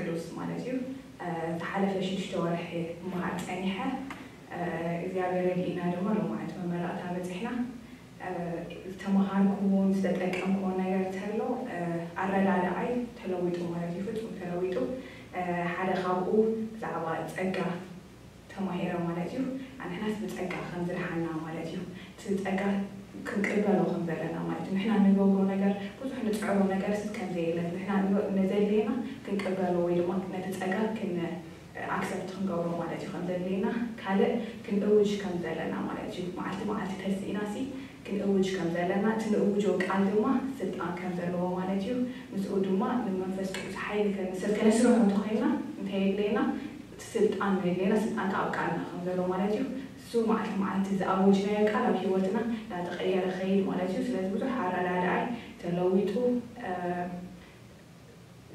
الفردوس مالتيو تحالف شي شتور حي ما تصنيحه እግዚአብሔር ዲና ደሞ ነው ማለት መመራት አመጽህና ተማሃርኩን ተጠቀምኩ ነገር ተሎ አረላላይ ተለውጡ ማለት ይፈጥሩ ተለውጡ ሓደ ካብኡ ዛባ ጸጋ ተማሄራ ማለት ይሁ አንናስ በጸጋ ከንዝርሃና ማለት ይሁ ጸጋ ክንቀበለው ከንበለና ማለት ንሕና ንገቦ ነገር ብዙ ንጽዕሮ ነገር ስከንዘይለ ንሕና ንዘይለና ክንቀበለው ወይ ደሞ ንጸጋ ከነ أكثر تنقروا مالتي خندلينا كله كن أوج كم دلنا مالتي معلت تحسي ناسي كن أوج كم دلنا تنوجوك عندما سد أن كم دلوا مالتي مسؤولنا من منفس حيل كن سد كنا سروح متخيلنا متهيج لنا سد أن لنا سد أن كأبكرنا كم دلوا مالتي سو معلت إذا أوجنا كلام حيوتنا لا تغير خير مالتي سلسلة بتحار على رأي تلويته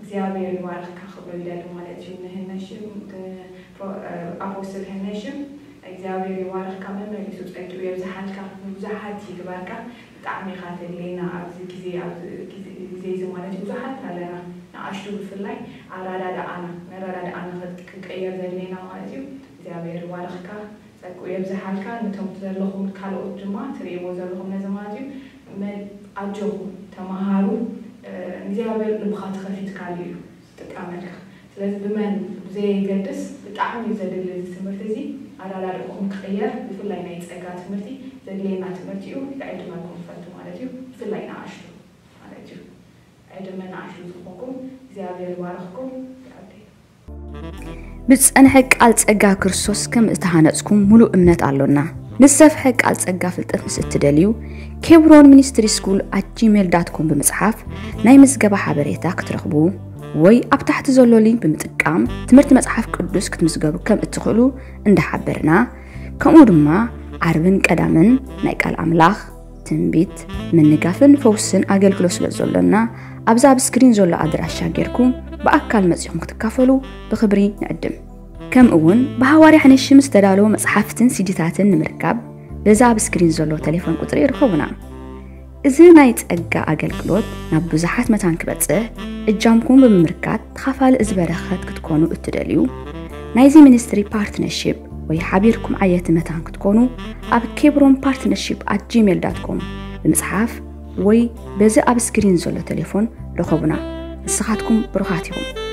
زيابي الوارق كخبر للو مالتي نهنشم أبوسر هنشم زيابي الوارق كمان مليسوت أنتو يبزحل كمزحات يكبرك تعمي خاطر لنا عبد كذي عبد كذي زمانة مزحات علينا نعشتو في الليل على رادة أنا مرة رادة أنا خد كأير لنا مالتي زيابي الوارق كا سكوا يبزحل كا نتهم تزلهم كالو جماعة تريبو زلهم نزماتي من أجو تمهارو زيابير نبخات خفيت كاليو تتعاملك سلاز بمن زي قدس بتعامل زدل التمرتزي على رأيكم تغير بفل لينا يتساقات مرتي زدلينا تمرتيو يعد ما يكون فاتو مالتيو بفل لينا عشتو مالتيو عد من عشتو صحوكم زيابير وارخكم بتسأن حق على تساقا كرسوس كم استهانتكم ملو امنات علونا نصف حق على تساقا فلتقن ستدليو كبرون مينستري سكول @gmail.com بمصحف ناي مزقبا حبريتا كترخبو وي اب تحت زلو لينك بمتقام تمرت مصحف قدوس كتمزقبو كم اتخلو اند حبرنا كمو دما عربن قدامن ناي قال املاخ تنبيت منغافن فوسن اغلكلو سلازلنا ابزا بسكرين زلو ادراشا غيركم باكال مزيهم تكافلو بخبري نقدم كم اون بهواري حنشم استدالو مصحفتن سيديتاتن نمركب لذا بسكرين زلو تليفون قطري يرخونا إذا نايت أجا أجل كلود نبو زحات متانك بتسه الجامكم بمركات تخافال إزبارخات كتكونو التدليو نايزي منستري بارتنرشيب ويحابيركم عيات متانك تكونو أب كبرون بارتنرشيب @gmail.com بمصحاف وي بزا أب سكرين زلو تليفون رخونا نصحاتكم برخاتكم